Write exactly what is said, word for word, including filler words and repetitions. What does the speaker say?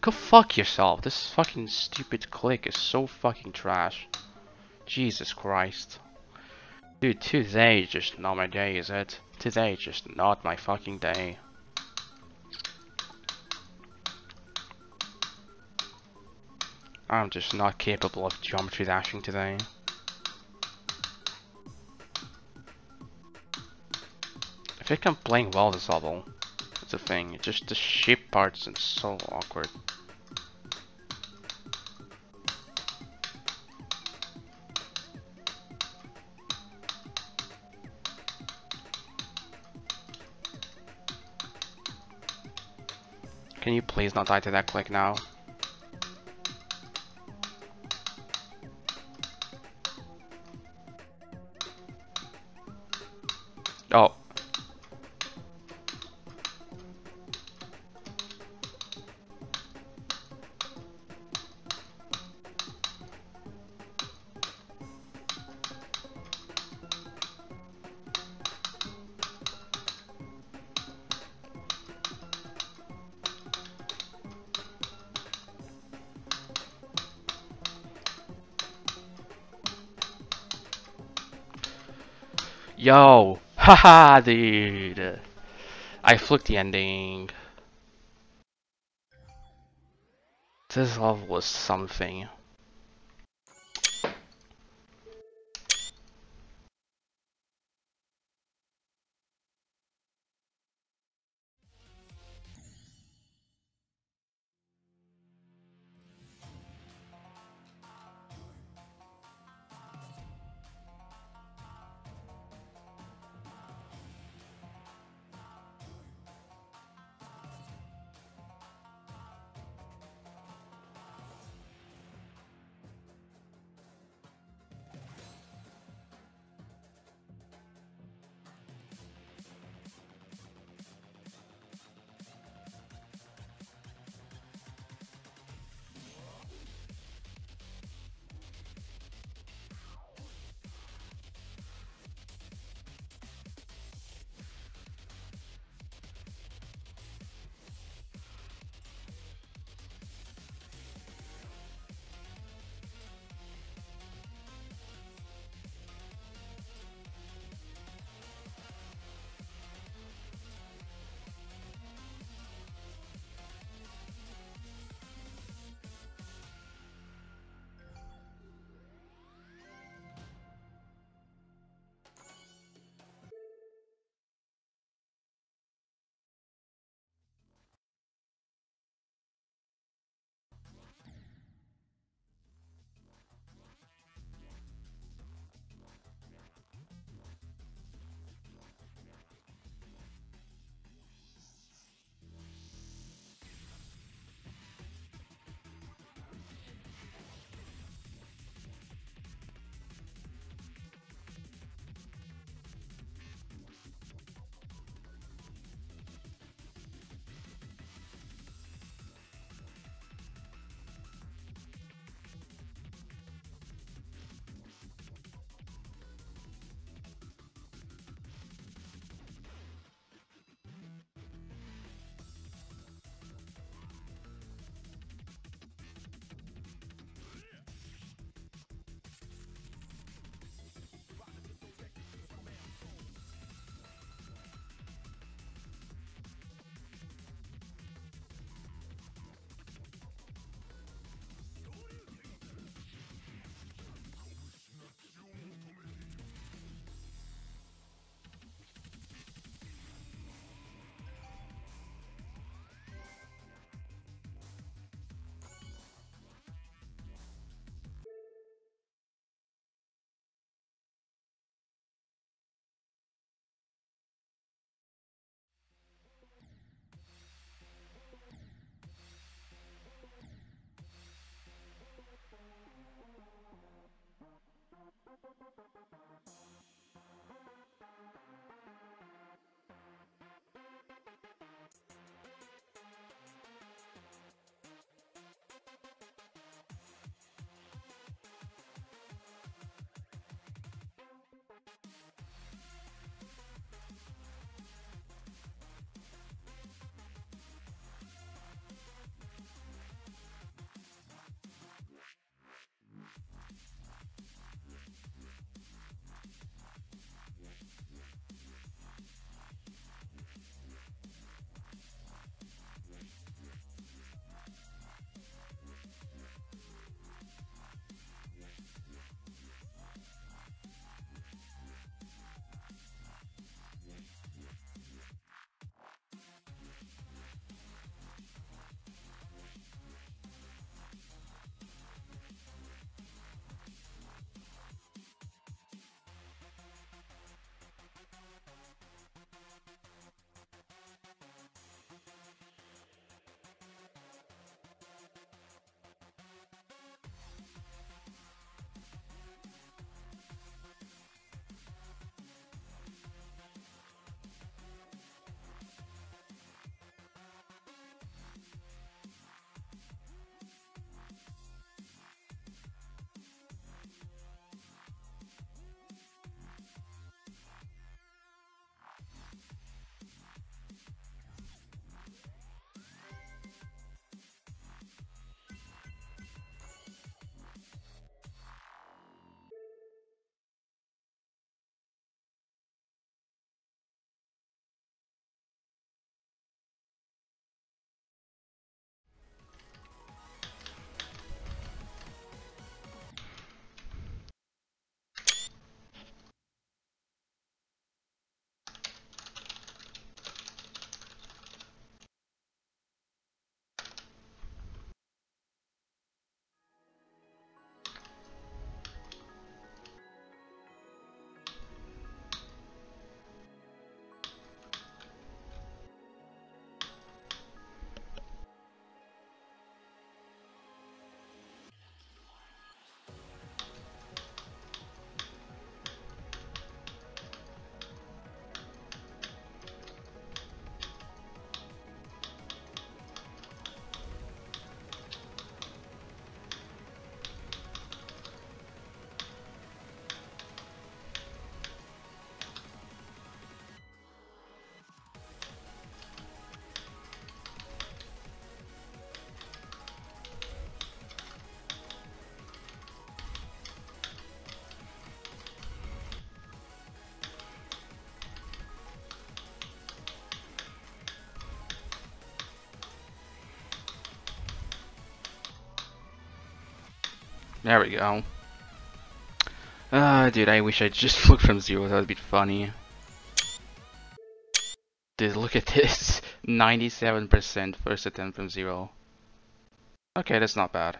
Go fuck yourself. This fucking stupid click is so fucking trash. Jesus Christ. Dude, today is just not my day, is it? Today is just not my fucking day. I'm just not capable of geometry dashing today. I think I'm playing well this level. That's the thing. It's just the shape parts and so awkward. Can you please not die to that click now? Oh. Yo, haha, dude. I flipped the ending. This level was something. There we go. Ah, uh, dude, I wish I just flew from zero. That would be funny. Dude, look at this. ninety-seven percent first attempt from zero. Okay, that's not bad.